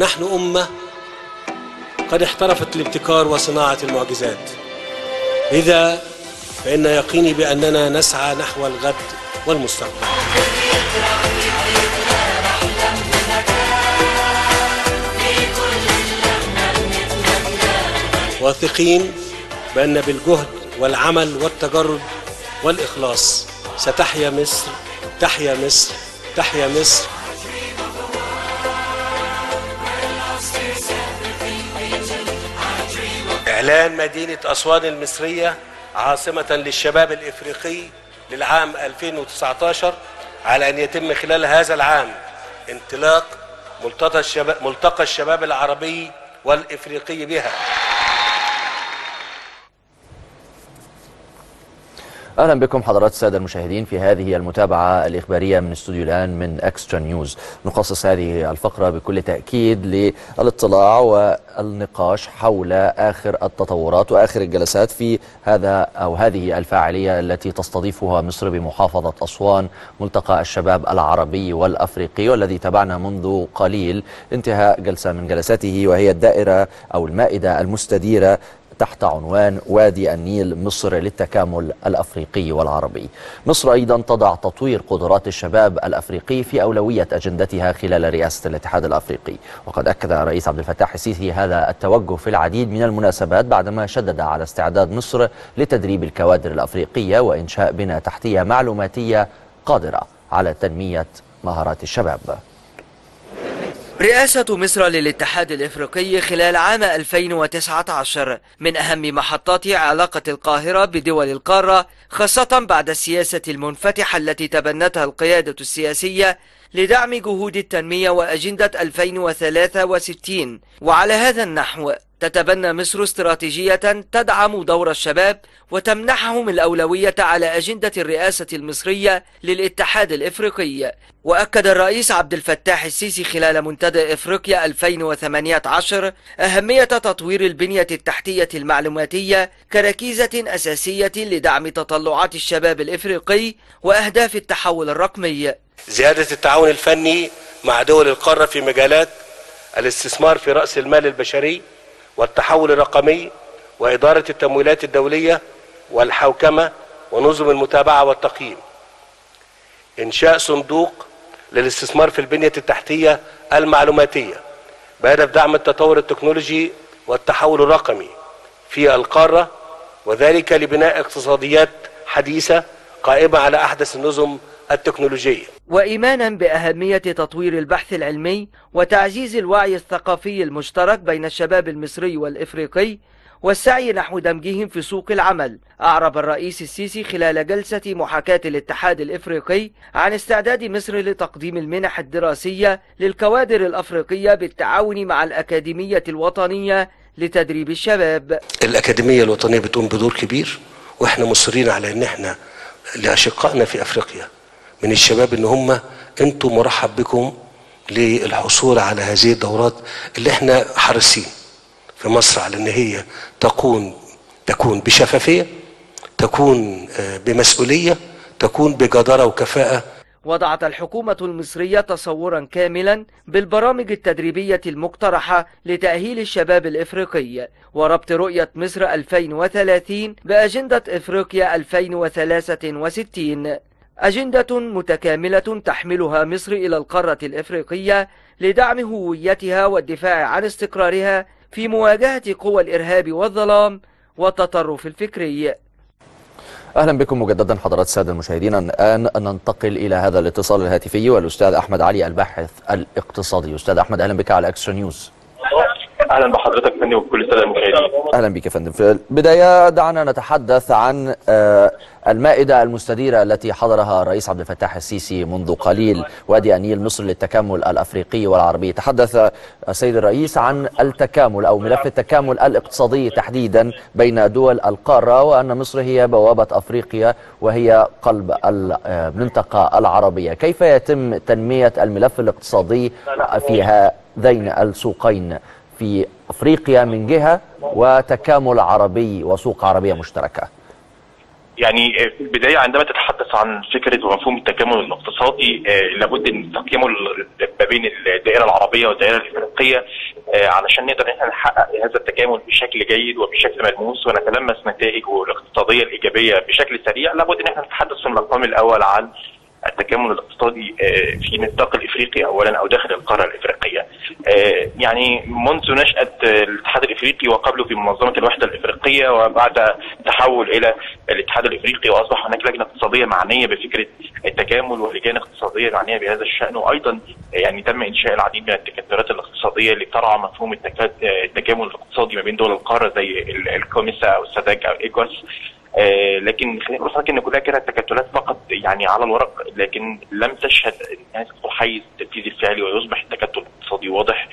نحن أمة قد احترفت الابتكار وصناعة المعجزات، لذا فإن يقيني بأننا نسعى نحو الغد والمستقبل. واثقين بأن بالجهد والعمل والتجرد والإخلاص ستحيا مصر، تحيا مصر، تحيا مصر. إعلان مدينة أسوان المصرية عاصمة للشباب الإفريقي للعام 2019 على أن يتم خلال هذا العام انطلاق ملتقى الشباب العربي والإفريقي بها. اهلا بكم حضرات الساده المشاهدين في هذه المتابعه الاخباريه من استوديو الان من اكسترا نيوز. نخصص هذه الفقره بكل تاكيد للاطلاع والنقاش حول اخر التطورات واخر الجلسات في هذا او هذه الفاعليه التي تستضيفها مصر بمحافظه اسوان، ملتقى الشباب العربي والافريقي، والذي تابعنا منذ قليل انتهاء جلسه من جلساته وهي الدائره او المائده المستديره تحت عنوان وادي النيل مصر للتكامل الأفريقي والعربي. مصر أيضا تضع تطوير قدرات الشباب الأفريقي في أولوية أجندتها خلال رئاسة الاتحاد الأفريقي، وقد أكد الرئيس عبد الفتاح السيسي هذا التوجه في العديد من المناسبات بعدما شدد على استعداد مصر لتدريب الكوادر الأفريقية وإنشاء بنى تحتية معلوماتية قادرة على تنمية مهارات الشباب. رئاسة مصر للاتحاد الإفريقي خلال عام 2019 من أهم محطات علاقة القاهرة بدول القارة، خاصة بعد السياسة المنفتحة التي تبنتها القيادة السياسية لدعم جهود التنمية وأجندة 2063. وعلى هذا النحو تتبنى مصر استراتيجية تدعم دور الشباب وتمنحهم الأولوية على أجندة الرئاسة المصرية للاتحاد الإفريقي. وأكد الرئيس عبد الفتاح السيسي خلال منتدى إفريقيا 2018 أهمية تطوير البنية التحتية المعلوماتية كركيزة أساسية لدعم تطلعات الشباب الإفريقي وأهداف التحول الرقمي. زيادة التعاون الفني مع دول القارة في مجالات الاستثمار في رأس المال البشري والتحول الرقمي وإدارة التمويلات الدولية والحوكمة ونظم المتابعة والتقييم. إنشاء صندوق للاستثمار في البنية التحتية المعلوماتية بهدف دعم التطور التكنولوجي والتحول الرقمي في القارة، وذلك لبناء اقتصاديات حديثة قائمة على أحدث النظم التكنولوجية. وإيمانا بأهمية تطوير البحث العلمي وتعزيز الوعي الثقافي المشترك بين الشباب المصري والإفريقي والسعي نحو دمجهم في سوق العمل، أعرب الرئيس السيسي خلال جلسة محاكاة الاتحاد الإفريقي عن استعداد مصر لتقديم المنح الدراسية للكوادر الأفريقية بالتعاون مع الأكاديمية الوطنية لتدريب الشباب. الأكاديمية الوطنية بتقوم بدور كبير، وإحنا مصرين على إن إحنا لأشقائنا في أفريقيا من الشباب ان هم انتم مرحب بكم للحصول على هذه الدورات اللي احنا حريصين في مصر على ان هي تكون بشفافية، تكون بمسؤولية، تكون بجدارة وكفاءة. وضعت الحكومة المصرية تصورا كاملا بالبرامج التدريبية المقترحة لتأهيل الشباب الإفريقي وربط رؤية مصر 2030 بأجندة إفريقيا 2063، أجندة متكاملة تحملها مصر إلى القارة الإفريقية لدعم هويتها والدفاع عن استقرارها في مواجهة قوى الإرهاب والظلام والتطرف الفكري. أهلا بكم مجددا حضرات السادة المشاهدين. الآن ننتقل إلى هذا الاتصال الهاتفي والأستاذ أحمد علي الباحث الاقتصادي. أستاذ أحمد أهلا بك على إكسترا نيوز. اهلا بحضرتك يا فندم وبكل الساده المشاهدين. اهلا بك يا فندم. في البدايه دعنا نتحدث عن المائده المستديره التي حضرها الرئيس عبد الفتاح السيسي منذ قليل، وادي النيل مصر للتكامل الافريقي والعربي. تحدث السيد الرئيس عن التكامل او ملف التكامل الاقتصادي تحديدا بين دول القاره، وان مصر هي بوابه افريقيا وهي قلب المنطقه العربيه. كيف يتم تنميه الملف الاقتصادي في هذين السوقين في أفريقيا من جهة وتكامل عربي وسوق عربية مشتركة؟ يعني في البداية عندما تتحدث عن فكرة ومفهوم التكامل الاقتصادي لابد من التقييم ما بين الدائرة العربية والدائرة الإفريقية الافريقيه علشان نقدر احنا نحقق هذا التكامل بشكل جيد وبشكل ملموس ونتلمس نتائجه الاقتصاديه الايجابيه بشكل سريع، لابد ان احنا نتحدث في المقام الاول عن التكامل الاقتصادي في النطاق الافريقي اولا او داخل القاره الافريقيه. يعني منذ نشاه الاتحاد الافريقي وقبله في منظمه الوحده الافريقيه وبعد التحول الى الاتحاد الافريقي، واصبح هناك لجنه اقتصاديه معنيه بفكره التكامل ولجان اقتصاديه معنيه بهذا الشان، وايضا يعني تم انشاء العديد من التكتلات الاقتصاديه اللي ترعى مفهوم التكامل الاقتصادي ما بين دول القاره زي الكوميسا او السادك او إيكوس. لكن خليني اقول لحضرتك ان كلها كانت تكتلات فقط يعني على الورق، لكن لم تشهد الناس حيز التنفيذ الفعلي ويصبح التكتل الاقتصادي واضح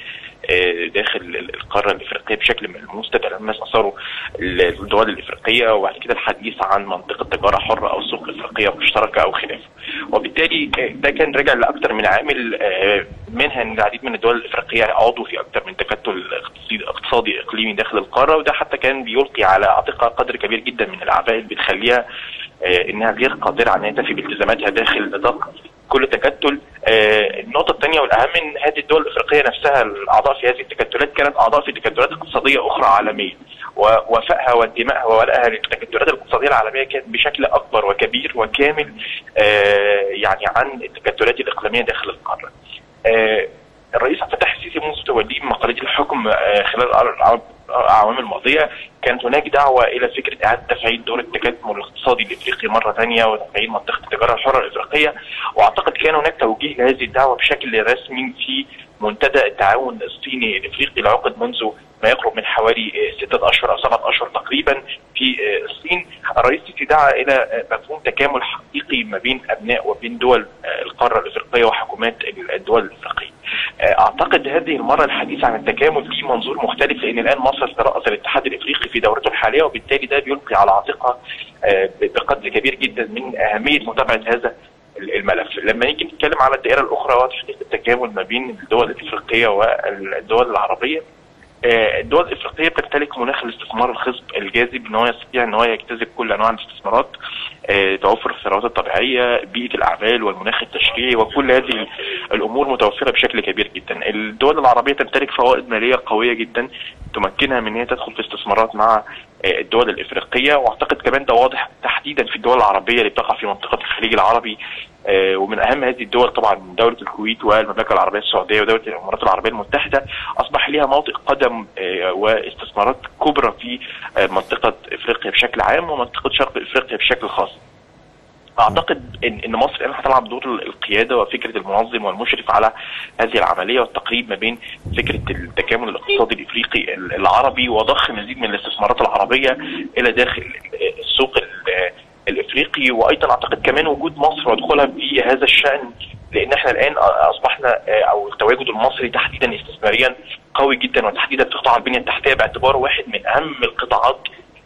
داخل القاره الافريقيه بشكل ملموس تتلمس اثاره الدول الافريقيه، وبعد كده الحديث عن منطقه تجاره حره او سوق افريقيه مشتركه او خلافه. وبالتالي ده كان راجع لاكثر من عامل، منها ان العديد من الدول الافريقيه عضو في اكثر من تكتل اقتصادي اقليمي داخل القاره، وده حتى كان بيلقي على عاتقها قدر كبير جدا من العباءه اللي بتخليها انها غير قادره على انها تفي بالتزاماتها داخل نطاق كل تكتل. النقطة الثانية والأهم إن هذه الدول الإفريقية نفسها الأعضاء في هذه التكتلات كانت أعضاء في تكتلات اقتصادية أخرى عالمية، ووفائها وانتمائها وولائها للتكتلات الاقتصادية العالمية كانت بشكل أكبر وكبير وكامل يعني عن التكتلات الإقليمية داخل القارة. الرئيس عبد الفتاح السيسي منذ توليه مقاليد الحكم خلال الأعوام الماضية كانت هناك دعوة إلى فكرة إعادة تفعيل دور التكامل الاقتصادي الإفريقي مرة ثانية وتفعيل منطقة التجارة الحرة الإفريقية، وأعتقد كان هناك توجيه لهذه الدعوة بشكل رسمي في منتدى التعاون الصيني الإفريقي اللي عقد منذ ما يقرب من حوالي 6 أشهر أو 7 أشهر تقريبا في الصين. الرئيس السيسي دعا إلى مفهوم تكامل حقيقي ما بين أبناء وبين دول القارة الإفريقية وحكومات الدول الإفريقية. أعتقد هذه المرة الحديث عن التكامل في منظور مختلف، لأن الآن مصر ترأس الاتحاد الإفريقي في دورته الحالية، وبالتالي ده بيلقي على عاتقها بقدر كبير جدا من أهمية متابعة هذا الملف. لما نيجي نتكلم على الدائرة الأخرى وتحقيق التكامل ما بين الدول الإفريقية والدول العربية، الدول الافريقيه بتمتلك مناخ الاستثمار الخصب الجاذب ان هو يستطيع ان هو يجتذب كل انواع الاستثمارات، توفر الثروات الطبيعيه، بيئه الاعمال والمناخ التشريعي، وكل هذه الامور متوفره بشكل كبير جدا. الدول العربيه تمتلك فوائد ماليه قويه جدا تمكنها من ان هي تدخل في استثمارات مع الدول الافريقيه، واعتقد كمان ده واضح تحديدا في الدول العربيه اللي بتقع في منطقه الخليج العربي، ومن اهم هذه الدول طبعا دوله الكويت والمملكه العربيه السعوديه ودوله الامارات العربيه المتحده، اصبح ليها موطئ قدم واستثمارات كبرى في منطقه افريقيا بشكل عام ومنطقه شرق افريقيا بشكل خاص. اعتقد ان مصر الان هتلعب دور القياده وفكره المنظم والمشرف على هذه العمليه والتقريب ما بين فكره التكامل الاقتصادي الافريقي العربي وضخ مزيد من الاستثمارات العربيه الى داخل السوق الافريقي، وايضا اعتقد كمان وجود مصر ودخولها في هذا الشان، لان احنا الان اصبحنا او التواجد المصري تحديدا استثماريا قوي جدا وتحديدا في قطاع البنيه التحتيه باعتباره واحد من اهم القطاعات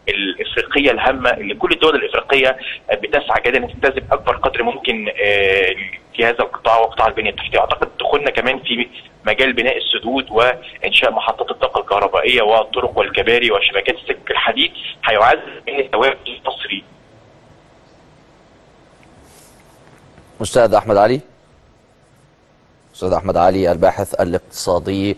الافريقيه الهامه اللي كل الدول الافريقيه بتسعى جدا ان تجتذب اكبر قدر ممكن في هذا القطاع وقطاع البنيه التحتيه. اعتقد دخولنا كمان في مجال بناء السدود وانشاء محطات الطاقه الكهربائيه والطرق والكباري وشبكات السكك الحديد هيعزز من التواجد المصري. أستاذ أحمد علي، أستاذ أحمد علي الباحث الاقتصادي،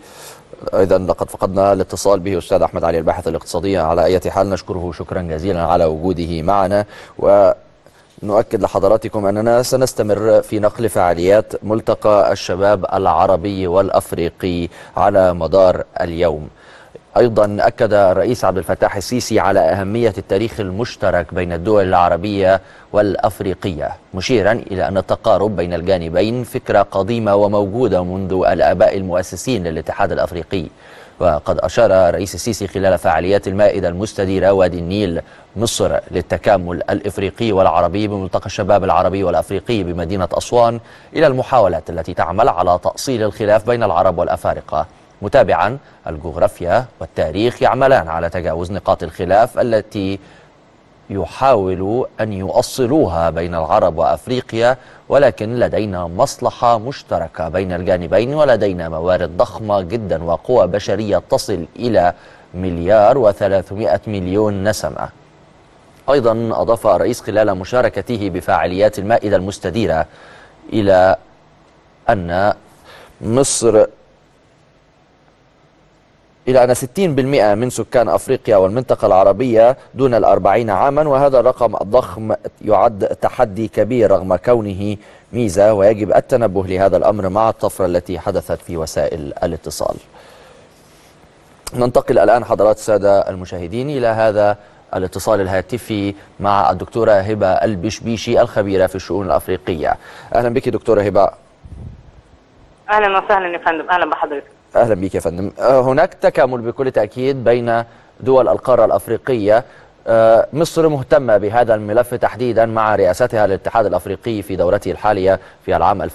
إذا لقد فقدنا الاتصال به. أستاذ أحمد علي الباحث الاقتصادي، على أي حال نشكره شكرا جزيلا على وجوده معنا، ونؤكد لحضراتكم أننا سنستمر في نقل فعاليات ملتقى الشباب العربي والأفريقي على مدار اليوم. أيضا أكد الرئيس عبد الفتاح السيسي على أهمية التاريخ المشترك بين الدول العربية والأفريقية، مشيرا إلى أن التقارب بين الجانبين فكرة قديمة وموجودة منذ الآباء المؤسسين للاتحاد الأفريقي. وقد أشار الرئيس السيسي خلال فعاليات المائدة المستديرة وادي النيل مصر للتكامل الإفريقي والعربي بملتقى الشباب العربي والأفريقي بمدينة أسوان إلى المحاولات التي تعمل على تأصيل الخلاف بين العرب والأفارقة، متابعا الجغرافيا والتاريخ يعملان على تجاوز نقاط الخلاف التي يحاول أن يؤصلوها بين العرب وأفريقيا، ولكن لدينا مصلحة مشتركة بين الجانبين ولدينا موارد ضخمة جدا وقوى بشرية تصل إلى 1,300,000,000 نسمة. أيضا أضاف الرئيس خلال مشاركته بفعاليات المائدة المستديرة إلى أن مصر إلى أن 60% من سكان أفريقيا والمنطقة العربية دون ال40 عاما، وهذا الرقم الضخم يعد تحدي كبير رغم كونه ميزة، ويجب التنبه لهذا الأمر مع الطفرة التي حدثت في وسائل الاتصال. ننتقل الآن حضرات السادة المشاهدين إلى هذا الاتصال الهاتفي مع الدكتورة هبة البشبيشي الخبيرة في الشؤون الأفريقية. أهلا بك دكتورة هبة. أهلا وسهلا يا فندم. أهلا بحضرتك. أهلا بك يا فندم. هناك تكامل بكل تأكيد بين دول القارة الأفريقية. مصر مهتمة بهذا الملف تحديدا مع رئاستها للاتحاد الأفريقي في دورته الحالية في العام 2019،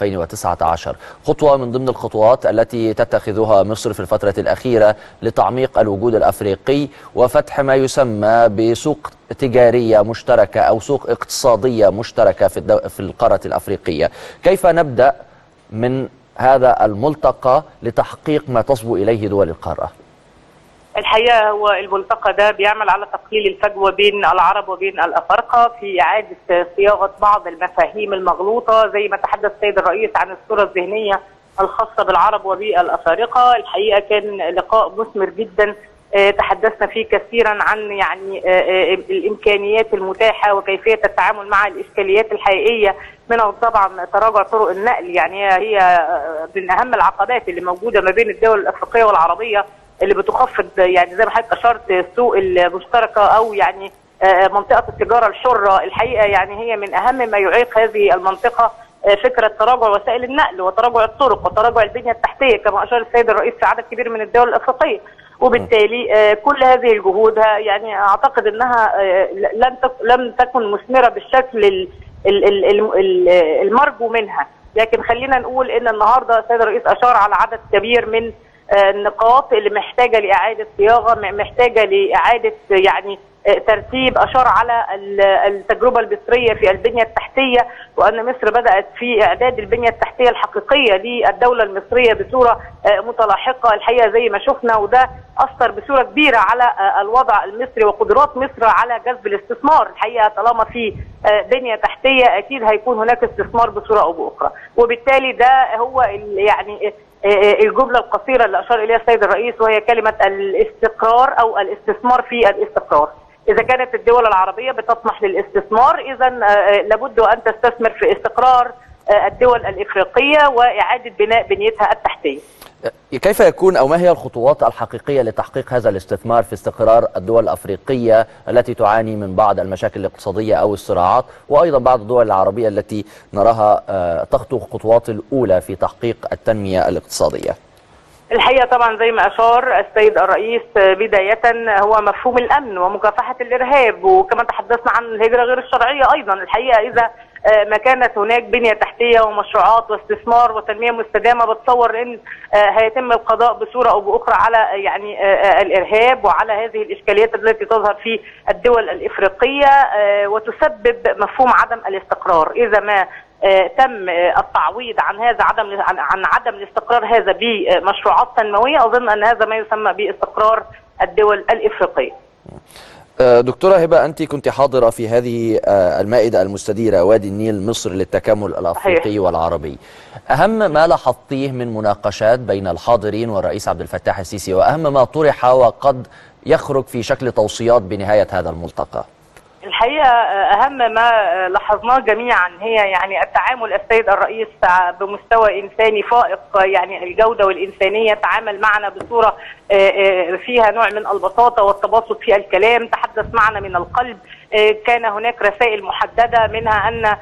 خطوة من ضمن الخطوات التي تتخذها مصر في الفترة الأخيرة لتعميق الوجود الأفريقي وفتح ما يسمى بسوق تجارية مشتركة أو سوق اقتصادية مشتركة في القارة الأفريقية. كيف نبدأ من هذا الملتقى لتحقيق ما تصبو إليه دول القارة؟ الحقيقة هو الملتقى ده بيعمل على تقليل الفجوة بين العرب وبين الأفارقة في إعادة صياغة بعض المفاهيم المغلوطة، زي ما تحدث السيد الرئيس عن الصورة الذهنية الخاصة بالعرب وبالأفارقة. الحقيقة كان لقاء مثمر جدا، تحدثنا فيه كثيرا عن يعني الإمكانيات المتاحة وكيفية التعامل مع الإشكاليات الحقيقية، منها طبعا تراجع طرق النقل. يعني هي من أهم العقبات اللي موجودة ما بين الدول الأفريقية والعربية، اللي بتخفض يعني زي ما حضرتك اشرت السوق المشتركه او يعني منطقه التجاره الحره. الحقيقه يعني هي من اهم ما يعيق هذه المنطقه فكره تراجع وسائل النقل وتراجع الطرق وتراجع البنيه التحتيه، كما اشار السيد الرئيس في عدد كبير من الدول الافريقيه. وبالتالي كل هذه الجهود يعني اعتقد انها لم تكن مثمره بالشكل المرجو منها، لكن خلينا نقول ان النهارده السيد الرئيس اشار على عدد كبير من النقاط اللي محتاجه لاعاده صياغه، محتاجه لاعاده يعني ترتيب. اشار على التجربه المصريه في البنيه التحتيه، وان مصر بدات في اعداد البنيه التحتيه الحقيقيه للدوله المصريه بصوره متلاحقه الحقيقه زي ما شفنا، وده اثر بصوره كبيره على الوضع المصري وقدرات مصر على جذب الاستثمار. الحقيقه طالما في بنيه تحتيه اكيد هيكون هناك استثمار بصوره او باخرى، وبالتالي ده هو يعني الجملة القصيرة اللي أشار إليها السيد الرئيس، وهي كلمة الاستقرار أو الاستثمار في الاستقرار. إذا كانت الدول العربية بتطمح للاستثمار، إذا لابد أن تستثمر في استقرار الدول الإفريقية وإعادة بناء بنيتها التحتية. كيف يكون أو ما هي الخطوات الحقيقية لتحقيق هذا الاستثمار في استقرار الدول الأفريقية التي تعاني من بعض المشاكل الاقتصادية أو الصراعات، وأيضا بعض الدول العربية التي نراها تخطو خطوات الأولى في تحقيق التنمية الاقتصادية؟ الحقيقة طبعا زي ما أشار السيد الرئيس بداية هو مفهوم الأمن ومكافحة الإرهاب، وكما تحدثنا عن الهجرة غير الشرعية أيضا. الحقيقة إذا ما كانت هناك بنية تحتية ومشروعات واستثمار وتنمية مستدامة، بتصور أن هيتم القضاء بصورة أو بأخرى على يعني الإرهاب وعلى هذه الإشكاليات التي تظهر في الدول الإفريقية وتسبب مفهوم عدم الاستقرار. إذا ما تم التعويض عن هذا عدم الاستقرار هذا بمشروعات تنموية، أظن أن هذا ما يسمى باستقرار الدول الإفريقية. دكتورة هبة، أنت كنت حاضرة في هذه المائدة المستديرة وادي النيل مصر للتكامل الأفريقي والعربي. أهم ما لاحظتيه من مناقشات بين الحاضرين والرئيس عبد الفتاح السيسي، وأهم ما طرح وقد يخرج في شكل توصيات بنهاية هذا الملتقى؟ الحقيقة أهم ما لاحظناه جميعا هي يعني التعامل. السيد الرئيس بمستوى إنساني فائق يعني الجودة والإنسانية، تعامل معنا بصورة فيها نوع من البساطة والتباسط في الكلام، تحدث معنا من القلب. كان هناك رسائل محددة، منها أن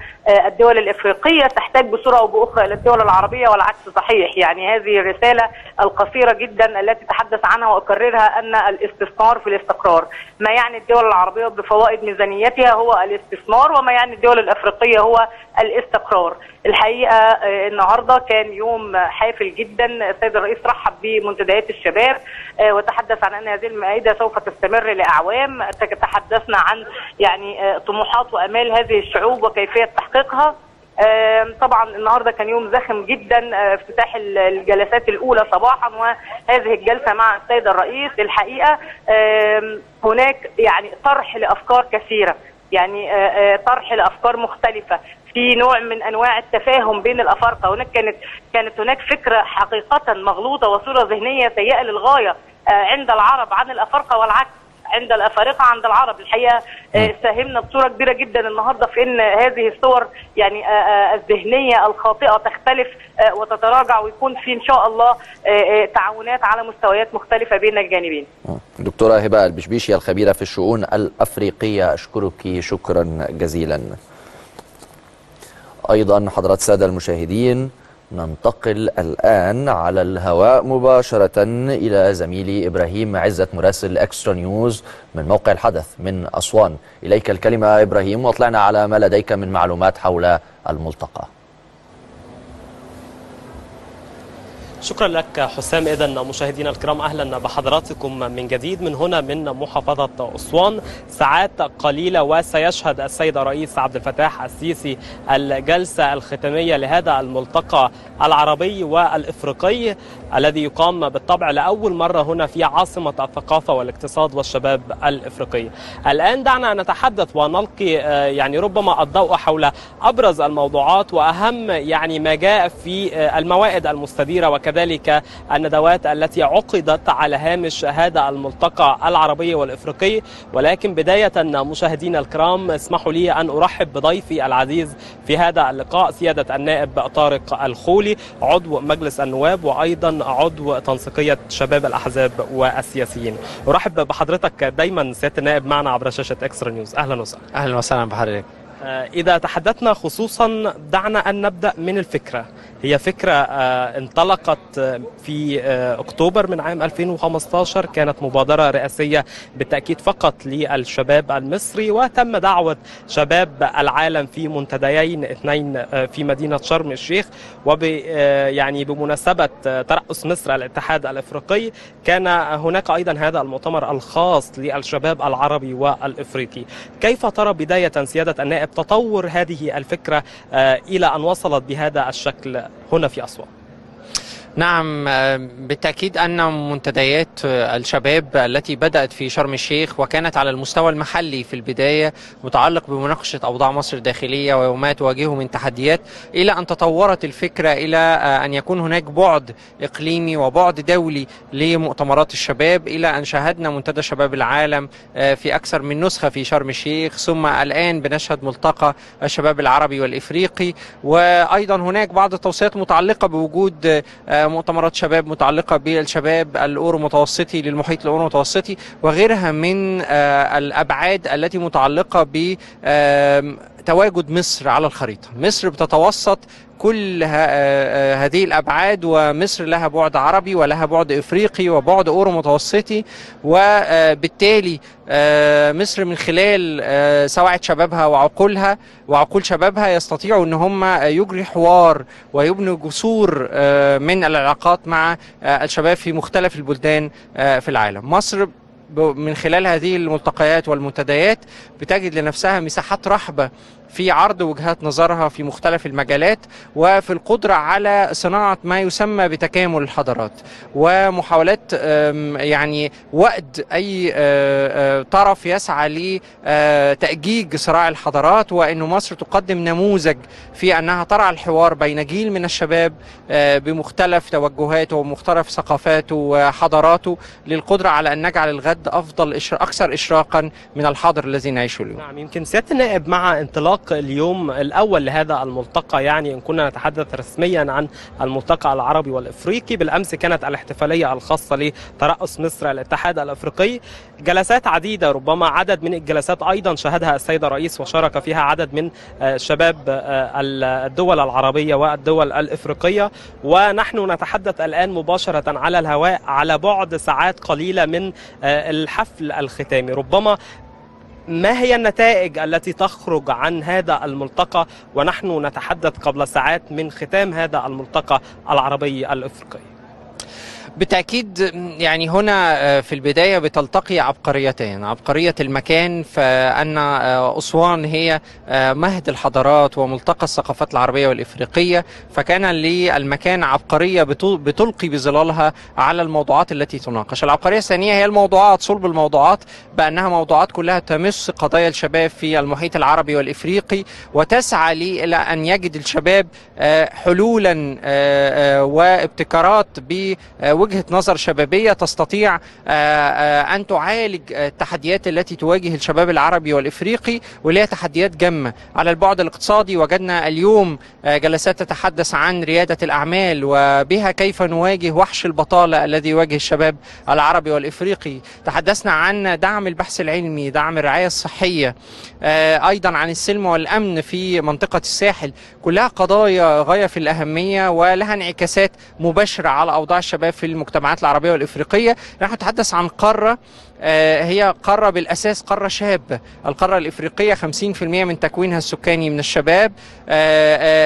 الدول الإفريقية تحتاج بصورة أو بأخرى إلى الدول العربية والعكس صحيح. يعني هذه الرسالة القصيرة جدا التي تحدث عنها وأكررها، أن الاستثمار في الاستقرار. ما يعني الدول العربية بفوائد ميزانيتها هو الاستثمار، وما يعني الدول الإفريقية هو الاستقرار. الحقيقة النهاردة كان يوم حافل جدا. السيد الرئيس رحب بمنتديات الشباب وتحدث عن أن هذه المائدة سوف تستمر لأعوام. تحدثنا عن يعني طموحات وأمال هذه الشعوب وكيفية تحقيقها. طبعا النهارده كان يوم زخم جدا، افتتاح الجلسات الأولى صباحا وهذه الجلسة مع السيد الرئيس. الحقيقة هناك يعني طرح لأفكار كثيرة، يعني طرح لأفكار مختلفة في نوع من أنواع التفاهم بين الأفارقة. هناك كانت هناك فكرة حقيقة مغلوطة وصورة ذهنية سيئة للغاية عند العرب عن الأفارقة والعكس، عند الأفارقة عند العرب. الحقيقة ساهمنا بصورة كبيرة جدا النهاردة في أن هذه الصور يعني الذهنية الخاطئة تختلف وتتراجع، ويكون في إن شاء الله تعاونات على مستويات مختلفة بين الجانبين. دكتورة هبة البشبيشي الخبيرة في الشؤون الأفريقية، أشكرك شكرا جزيلا. أيضا حضرات السادة المشاهدين، ننتقل الآن على الهواء مباشرة إلى زميلي إبراهيم عزت مراسل إكسترا نيوز من موقع الحدث من أسوان. إليك الكلمة إبراهيم، واطلعنا على ما لديك من معلومات حول الملتقى. شكرا لك حسام. إذن مشاهدينا الكرام، أهلا بحضراتكم من جديد من هنا من محافظة أسوان. ساعات قليلة وسيشهد السيد الرئيس عبد الفتاح السيسي الجلسة الختامية لهذا الملتقى العربي والإفريقي الذي يقام بالطبع لأول مرة هنا في عاصمة الثقافة والاقتصاد والشباب الإفريقي. الآن دعنا نتحدث ونلقي يعني ربما الضوء حول أبرز الموضوعات وأهم يعني ما جاء في الموائد المستديرة وكذلك الندوات التي عقدت على هامش هذا الملتقى العربي والإفريقي. ولكن بداية مشاهدينا الكرام، اسمحوا لي أن أرحب بضيفي العزيز في هذا اللقاء، سيادة النائب طارق الخولي، عضو مجلس النواب وأيضا عضو تنسيقية شباب الأحزاب والسياسيين. أرحب بحضرتك دايما سيادة النائب معنا عبر شاشة إكسترا نيوز. أهلا وسهلا. أهلا وسهلا بحضرتك. إذا تحدثنا خصوصا، دعنا أن نبدأ من الفكرة. هي فكرة انطلقت في أكتوبر من عام 2015، كانت مبادرة رئاسية بالتأكيد فقط للشباب المصري، وتم دعوة شباب العالم في منتديين اثنين في مدينة شرم الشيخ. يعني بمناسبة ترأس مصر الاتحاد الأفريقي، كان هناك أيضا هذا المؤتمر الخاص للشباب العربي والأفريقي. كيف ترى بداية سيادة النائب تطور هذه الفكرة إلى أن وصلت بهذا الشكل هنا في أسوان؟ نعم، بالتأكيد أن منتديات الشباب التي بدأت في شرم الشيخ وكانت على المستوى المحلي في البداية متعلق بمناقشة أوضاع مصر الداخلية وما تواجهه من تحديات، إلى أن تطورت الفكرة إلى أن يكون هناك بعد إقليمي وبعد دولي لمؤتمرات الشباب، إلى أن شاهدنا منتدى شباب العالم في أكثر من نسخة في شرم الشيخ، ثم الآن بنشهد ملتقى الشباب العربي والإفريقي. وأيضا هناك بعض التوصيات متعلقة بوجود مؤتمرات شباب متعلقة بالشباب الأورو متوسطي للمحيط الأورو متوسطي وغيرها من الأبعاد التي متعلقة بتواجد مصر على الخريطة. مصر بتتوسط كل هذه الأبعاد، ومصر لها بعد عربي ولها بعد إفريقي وبعد أورو متوسطي، وبالتالي مصر من خلال سوعة شبابها وعقولها وعقول شبابها يستطيعوا ان هم يجري حوار ويبنوا جسور من العلاقات مع الشباب في مختلف البلدان في العالم. مصر من خلال هذه الملتقيات والمنتديات بتجد لنفسها مساحات رحبة في عرض وجهات نظرها في مختلف المجالات، وفي القدرة على صناعة ما يسمى بتكامل الحضارات، ومحاولات يعني وقد أي طرف يسعى لتأجيج صراع الحضارات، وأن مصر تقدم نموذج في أنها ترعى الحوار بين جيل من الشباب بمختلف توجهاته ومختلف ثقافاته وحضاراته، للقدرة على أن نجعل الغد أفضل أكثر إشراقا من الحاضر الذي نعيشه اليوم. نعم، يمكن سيادة النائب مع انطلاق اليوم الأول لهذا الملتقى، يعني إن كنا نتحدث رسميا عن الملتقى العربي والإفريقي، بالأمس كانت الاحتفالية الخاصة لترأس مصر الاتحاد الأفريقي، جلسات عديدة، ربما عدد من الجلسات أيضا شهدها السيد الرئيس وشارك فيها عدد من شباب الدول العربية والدول الإفريقية. ونحن نتحدث الآن مباشرة على الهواء على بعد ساعات قليلة من الحفل الختامي. ربما ما هي النتائج التي تخرج عن هذا الملتقى ونحن نتحدث قبل ساعات من ختام هذا الملتقى العربي الإفريقي؟ بالتأكيد يعني هنا في البداية بتلتقي عبقريتين، عبقرية المكان، فأن أسوان هي مهد الحضارات وملتقى الثقافات العربية والإفريقية، فكان للمكان عبقرية بتلقي بظلالها على الموضوعات التي تناقش. العبقرية الثانية هي الموضوعات، صلب الموضوعات، بأنها موضوعات كلها تمس قضايا الشباب في المحيط العربي والإفريقي، وتسعى إلى أن يجد الشباب حلولا وابتكارات بوجهة وجهة نظر شبابية تستطيع أن تعالج التحديات التي تواجه الشباب العربي والإفريقي، واللي هي تحديات جمة. على البعد الاقتصادي وجدنا اليوم جلسات تتحدث عن ريادة الأعمال وبها كيف نواجه وحش البطالة الذي يواجه الشباب العربي والإفريقي. تحدثنا عن دعم البحث العلمي، دعم الرعاية الصحية، أيضا عن السلم والأمن في منطقة الساحل. كلها قضايا غاية في الأهمية ولها انعكاسات مباشرة على أوضاع الشباب في المجتمعات العربية والإفريقية. نحن نتحدث عن قارة هي قارة بالأساس قارة شابة. القارة الإفريقية 50% من تكوينها السكاني من الشباب،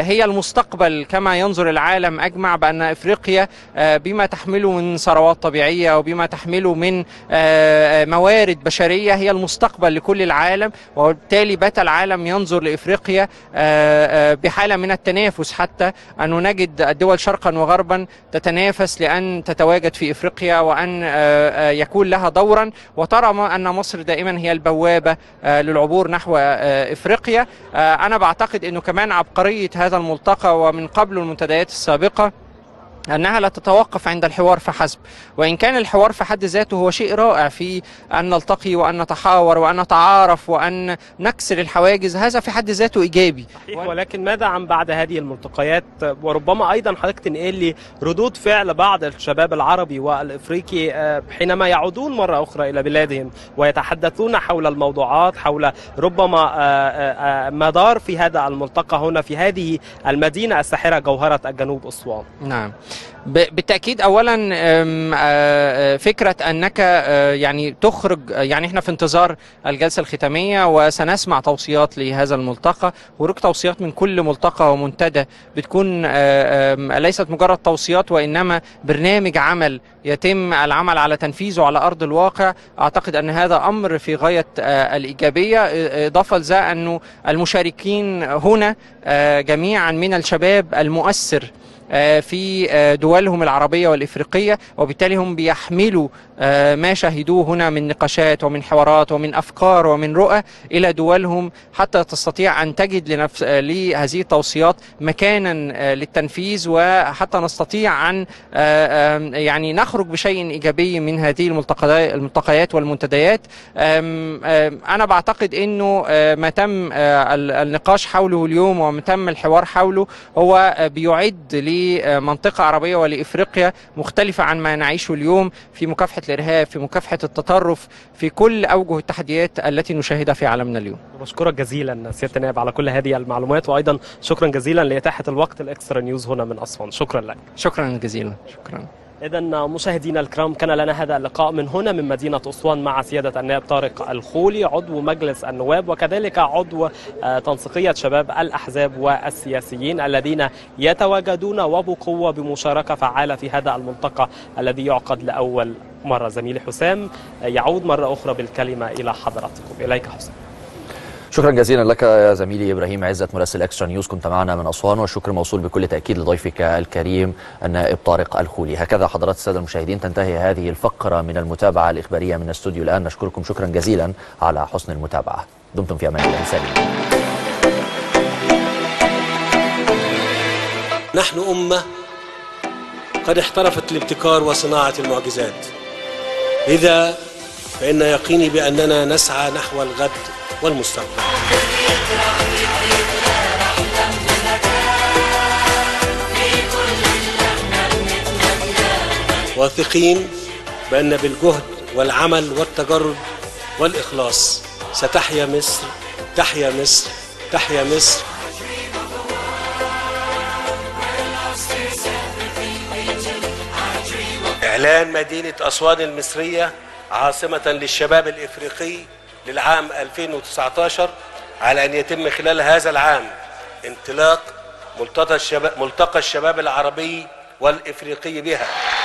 هي المستقبل كما ينظر العالم أجمع بأن إفريقيا بما تحمله من ثروات طبيعية وبما تحمله من موارد بشرية هي المستقبل لكل العالم، وبالتالي بات العالم ينظر لإفريقيا بحالة من التنافس، حتى أن نجد الدول شرقا وغربا تتنافس لأن تتواجد في إفريقيا وأن يكون لها دورا. وترى أن مصر دائما هي البوابة للعبور نحو إفريقيا. أنا بعتقد أنه كمان عبقرية هذا الملتقى ومن قبل المنتديات السابقة أنها لا تتوقف عند الحوار فحسب، وإن كان الحوار في حد ذاته هو شيء رائع في أن نلتقي وأن نتحاور وأن نتعارف وأن نكسر الحواجز، هذا في حد ذاته إيجابي. ولكن ماذا عن بعد هذه الملتقيات؟ وربما أيضا حضرتك تنقل لي ردود فعل بعض الشباب العربي والإفريقي حينما يعودون مرة أخرى إلى بلادهم ويتحدثون حول الموضوعات، حول ربما ما دار في هذا الملتقى هنا في هذه المدينة الساحرة جوهرة الجنوب أسوان. نعم، بالتأكيد. أولا فكرة أنك يعني تخرج، يعني احنا في انتظار الجلسة الختامية وسنسمع توصيات لهذا الملتقى. خروج توصيات من كل ملتقى ومنتدى بتكون ليست مجرد توصيات وإنما برنامج عمل يتم العمل على تنفيذه على أرض الواقع. أعتقد أن هذا أمر في غاية الإيجابية. إضافة لذلك أنه المشاركين هنا جميعا من الشباب المؤثر في دولهم العربية والإفريقية، وبالتالي هم بيحملوا ما شاهدوه هنا من نقاشات ومن حوارات ومن أفكار ومن رؤى إلى دولهم، حتى تستطيع أن تجد لهذه التوصيات مكانا للتنفيذ، وحتى نستطيع أن يعني نخرج بشيء إيجابي من هذه الملتقيات والمنتديات. أنا بعتقد أنه ما تم النقاش حوله اليوم وما تم الحوار حوله هو بيعد منطقة عربية ولإفريقيا مختلفة عن ما نعيشه اليوم في مكافحة الإرهاب، في مكافحة التطرف، في كل أوجه التحديات التي نشاهدها في عالمنا اليوم. بشكرك جزيلا سيادة النائب على كل هذه المعلومات، وأيضا شكرا جزيلا لإتاحة الوقت لإكسترا نيوز هنا من أسوان. شكرا لك. شكرا جزيلا. شكرا. إذا مشاهدينا الكرام، كان لنا هذا اللقاء من هنا من مدينة أسوان مع سيادة النائب طارق الخولي عضو مجلس النواب وكذلك عضو تنسيقية شباب الأحزاب والسياسيين الذين يتواجدون وبقوة بمشاركة فعالة في هذا الملتقى الذي يعقد لأول مرة. زميلي حسام يعود مرة أخرى بالكلمة إلى حضراتكم. إليك حسام. شكرا جزيلا لك يا زميلي إبراهيم عزت مراسل إكسترا نيوز، كنت معنا من أسوان، والشكر موصول بكل تأكيد لضيفك الكريم النائب طارق الخولي. هكذا حضرات السادة المشاهدين تنتهي هذه الفقرة من المتابعة الإخبارية من استوديو الآن. نشكركم شكرا جزيلا على حسن المتابعة. دمتم في أمان الله. سلام. نحن أمة قد احترفت الابتكار وصناعة المعجزات، لذا فإن يقيني بأننا نسعى نحو الغد والمستقبل. واثقين بأن بالجهد والعمل والتجرد والإخلاص ستحيا مصر، تحيا مصر، تحيا مصر. إعلان مدينة أسوان المصرية عاصمة للشباب الإفريقي للعام 2019 على أن يتم خلال هذا العام انطلاق ملتقى الشباب العربي والإفريقي بها.